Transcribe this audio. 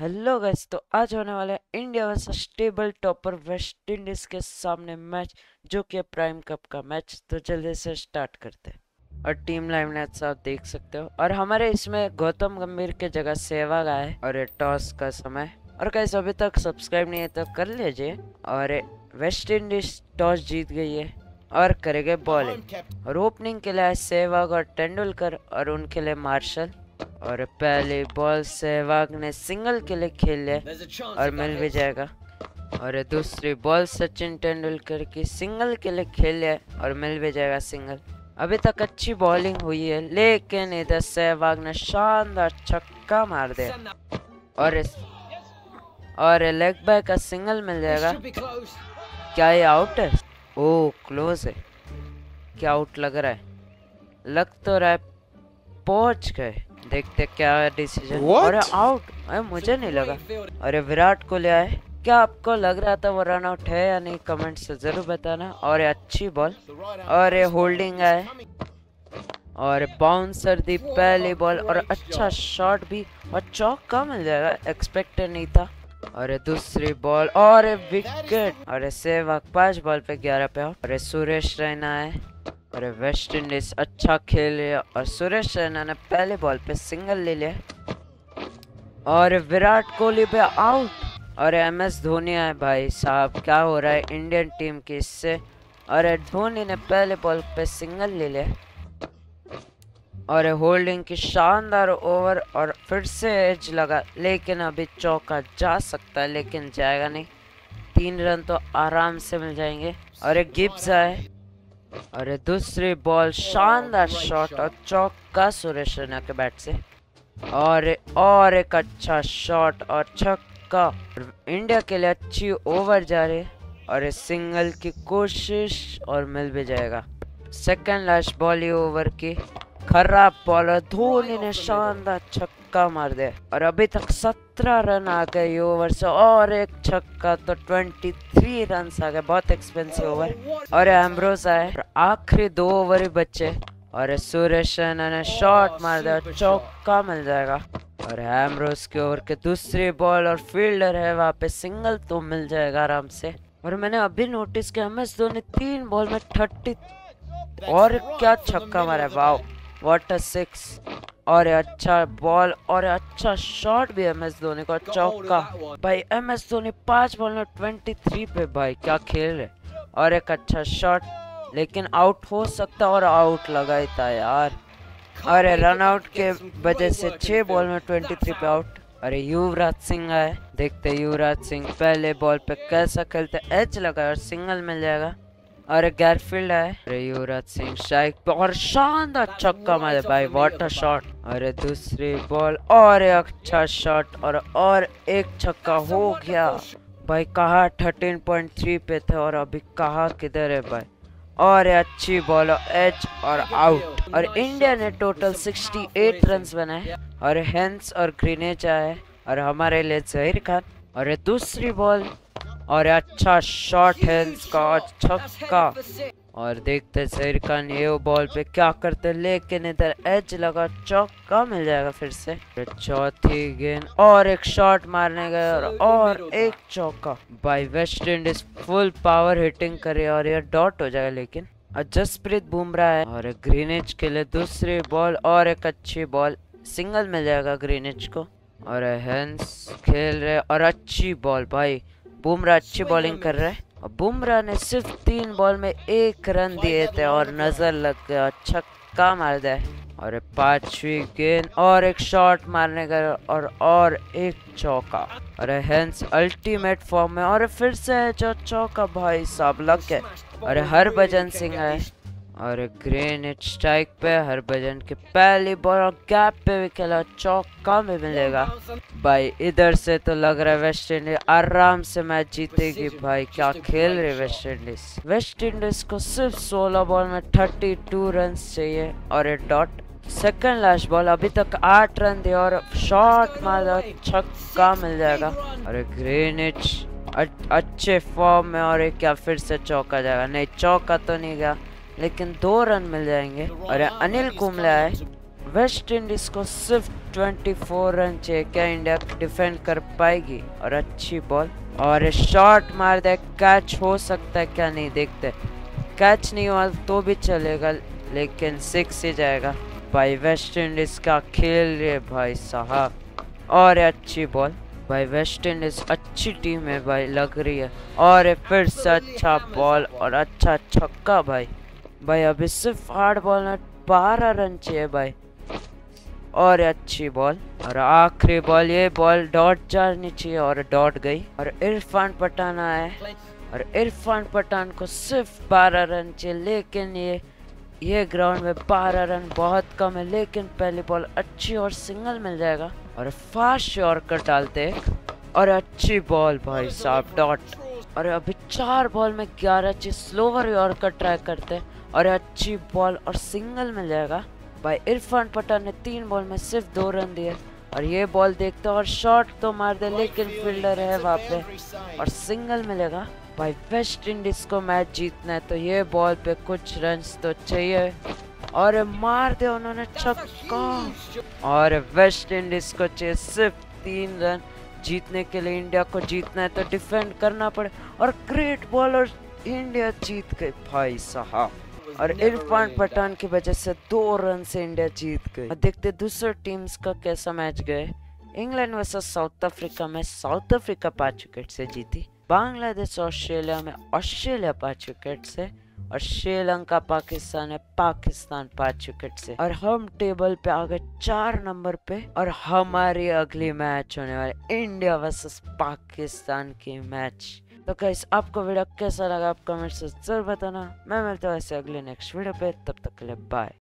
Hello guys, तो आज होने वाला है India versus table topper West Indies के सामने मैच, जो कि प्राइम कप का मैच। तो जल्दी से स्टार्ट करते हैं और टीम लाइनअप्स आप देख सकते हो। और हमारे इसमें गौतम गंभीर के जगह सहवाग आए और ये टॉस का समय। और गाइस, अभी तक सब्सक्राइब नहीं है तो कर लीजिए। और वेस्ट इंडीज टॉस जीत गई है और करेंगे बॉलिंग। और ओपनिंग के लिए सहवाग और तेंदुलकर और उनके लिए मार्शल। और पहले बॉल सहवाग ने सिंगल के लिए खेल लिया और मिल भी जाएगा। और दूसरी बॉल सचिन तेंदुलकर की सिंगल के लिए खेल लिया और मिल भी जाएगा सिंगल। अभी तक अच्छी बॉलिंग हुई है, लेकिन इधर सहवाग ने शानदार छक्का मार दिया और लेग बाय का सिंगल मिल जाएगा। क्या ये आउट है? ओ, क्लोज है। क्या आउट लग रहा है? लग तो रहा है, पहुंच गए। देखते क्या डिसीजन। अरे आउट, अरे मुझे नहीं लगा। अरे विराट कोहली आए। क्या आपको लग रहा था वो रन आउट है या नहीं? कमेंट से जरूर बताना। और अच्छी बॉल और होल्डिंग है और बाउंसर दी पहली बॉल और अच्छा शॉट भी और चौका मिल जाएगा, एक्सपेक्टेड नहीं था। और दूसरी बॉल और विकेट। और सहवाग 5 बॉल पे 11 पे आउट। और सुरेश रैना है और वेस्ट इंडीज अच्छा खेले और सुरेश रैना ने पहले बॉल पे सिंगल ले लिया। और विराट कोहली पे आउट और MS धोनी आए। भाई साहब, क्या हो रहा है इंडियन टीम के इससे। और धोनी ने पहले बॉल पे सिंगल ले लिया और होल्डिंग की शानदार ओवर और फिर से एज लगा, लेकिन अभी चौका जा सकता है, लेकिन जाएगा नहीं। 3 रन तो आराम से मिल जाएंगे। और गिब्स आए और दूसरी बॉल शानदार शॉट और चौका सुरेश रैना के बैट से। और एक अच्छा शॉट और छक्का। इंडिया के लिए अच्छी ओवर जा रही है और सिंगल की कोशिश और मिल भी जाएगा। सेकंड लास्ट बॉल ही ओवर की खराब बॉल और धोनी ने शानदार छक्का मार दिया। और अभी तक 17 रन आ गए ओवर से और एक छक्का, तो 23 रन आ गए। बहुत एक्सपेंसिव ओवर। और एम्ब्रोस आए। आखिरी 2 ओवर ही बचे और सुरेश रैना ने शॉट मार दिया और चौका मिल जाएगा। और एम्ब्रोस के ओवर के दूसरी बॉल और फील्डर है वहाँ पे, सिंगल तो मिल जाएगा आराम से। और मैंने अभी नोटिस किया MS धोनी 3 बॉल में 30 और क्या छक्का मारा। Wow, what a 6। और अच्छा बॉल और अच्छा शॉट भी MS धोनी को, चौका। भाई MS धोनी 5 बॉल में 23 पे। भाई क्या खेल रहे। और एक अच्छा शॉट, लेकिन आउट हो सकता और आउट लगा था यार। और रनआउट के वजह से 6 बॉल में 23 पे आउट। अरे युवराज सिंह आए। देखते युवराज सिंह पहले बॉल पे कैसा खेलते। एज लगा और सिंगल मिल जाएगा। और गैरफील्ड आए। अरे युवराज सिंह शाइक पे और शानदार छक्का मारे। भाई वाटर शॉट। अरे दूसरी बॉल और अच्छा शॉट और एक छक्का हो गया। भाई कहा 13.3 पे थे और अभी कहा किधर है भाई। और अच्छी बॉल एज और आउट। और इंडिया ने टोटल 68 रन बनाए। और हैंस और ग्रीनेज आए और हमारे लिए ज़ाहिर खान। और दूसरी बॉल और अच्छा शॉट हैंस का और छक्का। और देखते ज़ाहिर खान ये बॉल पे क्या करते, लेकिन इधर एज लगा, चौका मिल जाएगा फिर से। चौथी गेंद और एक शॉट मारने गए और एक चौका। भाई West Indies full power hitting करे और ये डॉट हो जाएगा, लेकिन अजस्प्रीत बुमराह है। और ग्रीनेज के लिए दूसरी बॉल और एक अच्छी बॉल, सिंगल मिल जाएगा ग्रीनेज को। और हैंस खेल रहे और अच्छी बॉल। भाई बुमराह अच्छी बॉलिंग कर रहे है। बुमराह ने सिर्फ 3 बॉल में 1 रन दिए थे और नजर लग गया, छक्का मार दिया। और 5वीं गेंद और एक शॉट मारने गए और एक चौका। और हैंस अल्टीमेट फॉर्म में और फिर से जो चौका। भाई साहब लग गए। और हरभजन सिंह है और ग्रेनेड स्ट्राइक पे। हरभजन के पहली बॉल और गैप पे भी खेला, चौका में मिलेगा। भाई इधर से तो लग रहा है वेस्ट इंडीज आराम से मैच जीतेगी। भाई क्या खेल रहे वेस्ट इंडीज। वेस्ट इंडीज को सिर्फ 16 बॉल में 32 रन चाहिए। और ये डॉट। सेकंड लास्ट बॉल, अभी तक 8 रन दिए और शॉट मारा, छक्का मिल जाएगा। और ग्रेनेड अच्छे फॉर्म में और क्या फिर से चौका जाएगा। नहीं, चौका तो नहीं गया, लेकिन 2 रन मिल जाएंगे। और अनिल कुंबले आए वेस्ट इंडीज को सिर्फ 24 रन चाहिए क्या इंडिया डिफेंड कर पाएगी। और अच्छी बॉल और शॉट मार दे, कैच हो सकता है क्या, नहीं देखते, कैच नहीं हुआ तो भी चलेगा लेकिन सिक्स ही जाएगा। भाई वेस्ट इंडीज का खेल रहे भाई साहब। और अच्छी बॉल, भाई वेस्ट इंडीज अच्छी टीम है भाई लग रही है। और फिर से अच्छा बॉल और अच्छा छक्का भाई। भाई अभी सिर्फ हार्ड बॉल में 12 रन चाहिए भाई। और अच्छी बॉल और आखिरी बॉल, ये बॉल डॉट जानी चाहिए और डॉट गई। और इरफान पठान आए और इरफान पठान को सिर्फ 12 रन चाहिए लेकिन ये ग्राउंड में 12 रन बहुत कम है। लेकिन पहली बॉल अच्छी और सिंगल मिल जाएगा। और फास्ट शॉर्टकट डालते और अच्छी बॉल भाई साहब डॉट। और अभी 4 बॉल में 11 चाहिए, स्लोवर यॉर्कर ट्राई करते और अच्छी बॉल और सिंगल मिल जाएगा। भाई इरफान पठान ने 3 बॉल में सिर्फ 2 रन दिए। और ये बॉल देखते और शॉट तो मार दे लेकिन फील्डर है वहाँ पे और सिंगल मिलेगा। भाई वेस्ट इंडीज को मैच जीतना है तो ये बॉल पे कुछ रन तो चाहिए। और मार दे उन्होंने छक्का। और वेस्ट इंडीज को चाहिए सिर्फ 3 रन जीतने के लिए। इंडिया को जीतना है तो डिफेंड करना पड़े। और ग्रेट बॉल और इंडिया जीत गए भाई साहब। और इरफान पठान की वजह से 2 रन से इंडिया जीत गई। देखते दूसरे टीम्स का कैसा मैच गए। इंग्लैंड वर्सेस साउथ अफ्रीका में साउथ अफ्रीका 5 विकेट से जीती। बांग्लादेश ऑस्ट्रेलिया में ऑस्ट्रेलिया 5 विकेट से। और श्रीलंका पाकिस्तान है, पाकिस्तान 5 विकेट से। और हम टेबल पे आ गए 4 नंबर पे। और हमारी अगली मैच होने वाली इंडिया वर्सेस पाकिस्तान की मैच। तो गाइस आपको वीडियो कैसा लगा आप कमेंट से जरूर बताना। मैं मिलता हूँ ऐसे अगले नेक्स्ट वीडियो पे, तब तक के लिए बाय।